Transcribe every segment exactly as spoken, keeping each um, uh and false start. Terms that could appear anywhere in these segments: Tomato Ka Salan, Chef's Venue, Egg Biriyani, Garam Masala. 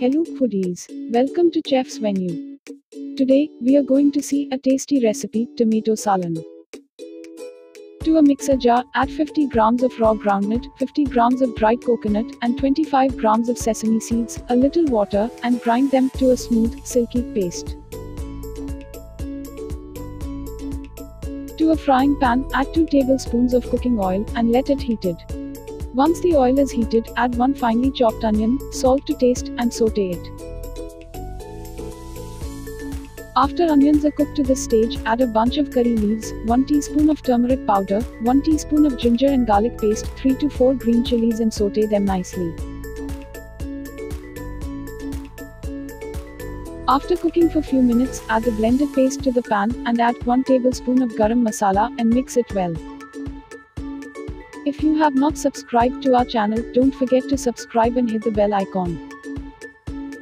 Hello foodies, welcome to Chef's Venue. Today, we are going to see a tasty recipe, Tomato Salan. To a mixer jar, add fifty grams of raw groundnut, fifty grams of dried coconut, and twenty-five grams of sesame seeds, a little water, and grind them to a smooth, silky paste. To a frying pan, add two tablespoons of cooking oil, and let it heated. Once the oil is heated, add one finely chopped onion, salt to taste, and sauté it. After onions are cooked to this stage, add a bunch of curry leaves, one teaspoon of turmeric powder, one teaspoon of ginger and garlic paste, three to four green chilies, and sauté them nicely. After cooking for few minutes, add the blended paste to the pan, and add one tablespoon of garam masala, and mix it well. If you have not subscribed to our channel, don't forget to subscribe and hit the bell icon.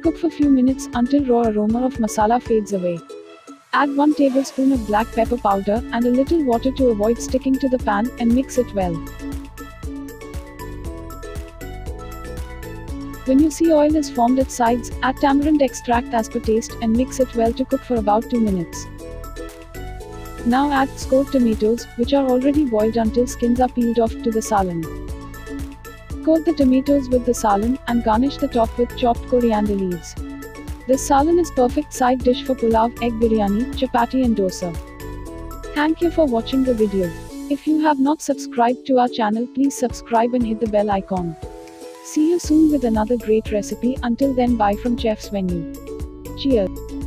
Cook for few minutes until raw aroma of masala fades away. Add one tablespoon of black pepper powder and a little water to avoid sticking to the pan and mix it well. When you see oil is formed at sides, add tamarind extract as per taste and mix it well to cook for about two minutes. Now add scored tomatoes, which are already boiled until skins are peeled off, to the salan. Coat the tomatoes with the salan and garnish the top with chopped coriander leaves. This salan is perfect side dish for pulav, egg biryani, chapati and dosa. Thank you for watching the video. If you have not subscribed to our channel, please subscribe and hit the bell icon. See you soon with another great recipe. Until then, bye from Chef's Venue. Cheers.